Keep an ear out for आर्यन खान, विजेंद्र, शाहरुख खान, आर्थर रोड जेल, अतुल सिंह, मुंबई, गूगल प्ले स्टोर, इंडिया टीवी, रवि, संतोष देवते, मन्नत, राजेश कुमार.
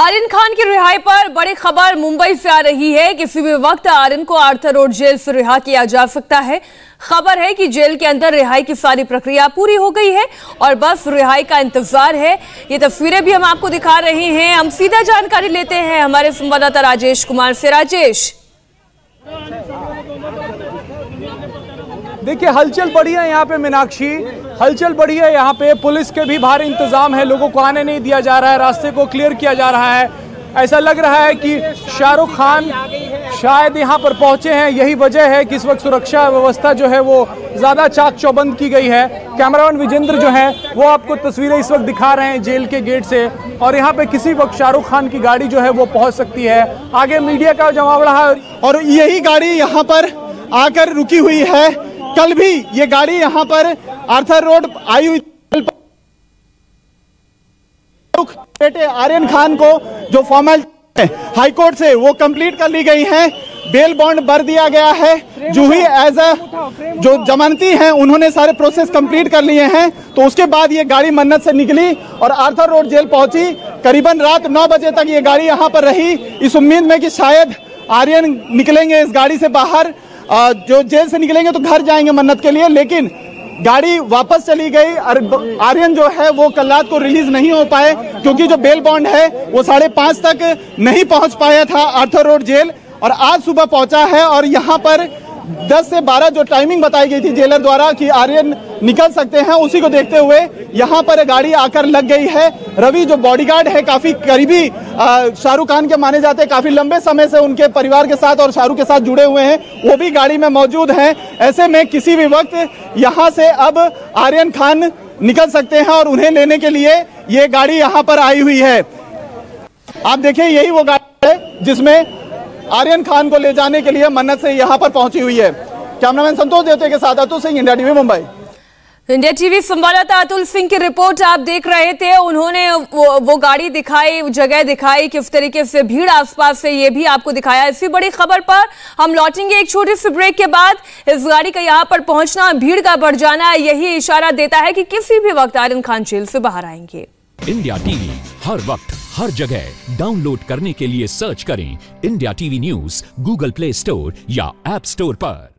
आर्यन खान की रिहाई पर बड़ी खबर मुंबई से आ रही है। किसी भी वक्त आर्यन को आर्थर रोड जेल से रिहा किया जा सकता है। खबर है कि जेल के अंदर रिहाई की सारी प्रक्रिया पूरी हो गई है और बस रिहाई का इंतजार है। ये तस्वीरें भी हम आपको दिखा रहे हैं। हम सीधा जानकारी लेते हैं हमारे संवाददाता राजेश कुमार से। राजेश, देखिए हलचल बढ़ी है यहाँ पे। मीनाक्षी, हलचल बढ़ी है यहाँ पे। पुलिस के भी भारी इंतजाम है, लोगों को आने नहीं दिया जा रहा है, रास्ते को क्लियर किया जा रहा है। ऐसा लग रहा है कि शाहरुख खान शायद यहाँ पर पहुँचे हैं, यही वजह है कि इस वक्त सुरक्षा व्यवस्था जो है वो ज़्यादा चाक चौबंद की गई है। कैमरामैन विजेंद्र जो है वो आपको तस्वीरें इस वक्त दिखा रहे हैं जेल के गेट से, और यहाँ पे किसी वक्त शाहरुख खान की गाड़ी जो है वो पहुँच सकती है। आगे मीडिया का जमावड़ा है और यही गाड़ी यहाँ पर आकर रुकी हुई है। कल भी ये गाड़ी यहाँ पर आर्थर रोड आई हुई। बेटे आर्यन खान को जो फॉर्मेलिटी हाईकोर्ट से वो कंप्लीट कर ली गई है, बेल बॉन्ड भर दिया गया है। जूही एज अ जो जमानती हैं उन्होंने सारे प्रोसेस कंप्लीट कर लिए हैं। तो उसके बाद ये गाड़ी मन्नत से निकली और आर्थर रोड जेल पहुंची। करीबन रात 9 बजे तक ये गाड़ी यहाँ पर रही, इस उम्मीद में कि शायद आर्यन निकलेंगे इस गाड़ी से बाहर। जो जेल से निकलेंगे तो घर जाएंगे मन्नत के लिए, लेकिन गाड़ी वापस चली गई। आर्यन जो है वो कल रात को रिलीज नहीं हो पाए क्योंकि जो बेल बॉन्ड है वो 5:30 तक नहीं पहुंच पाया था आर्थर रोड जेल, और आज सुबह पहुंचा है। और यहाँ पर 10 से 12 जो टाइमिंग बताई गई थी जेलर द्वारा कि आर्यन निकल सकते हैं, उसी को देखते हुए यहाँ पर गाड़ी आकर लग गई है। रवि जो बॉडीगार्ड है, काफी करीबी शाहरुख खान के माने जाते हैं, काफी लंबे समय से उनके परिवार के साथ और शाहरुख के साथ जुड़े हुए हैं, वो भी गाड़ी में मौजूद हैं। ऐसे में किसी भी वक्त यहाँ से अब आर्यन खान निकल सकते हैं और उन्हें लेने के लिए ये गाड़ी यहाँ पर आई हुई है। आप देखिए यही वो गाड़ी है जिसमें आर्यन खान को ले जाने के लिए मन्नत से यहाँ पर पहुंची हुई है। कैमरामैन संतोष देवते के साथ अतुल सिंह, इंडिया टीवी मुंबई। इंडिया टीवी संवाददाता अतुल सिंह की रिपोर्ट आप देख रहे थे। उन्होंने वो गाड़ी दिखाई, जगह दिखाई, किस तरीके से भीड़ आसपास से, ये भी आपको दिखाया। इसी बड़ी खबर पर हम लौटेंगे एक छोटे से ब्रेक के बाद। इस गाड़ी का यहाँ पर पहुंचना, भीड़ का बढ़ जाना, यही इशारा देता है कि किसी भी वक्त आर्यन खान जेल से बाहर आएंगे। इंडिया टीवी हर वक्त हर जगह डाउनलोड करने के लिए सर्च करें इंडिया टीवी news गूगल प्ले स्टोर या ऐप स्टोर पर।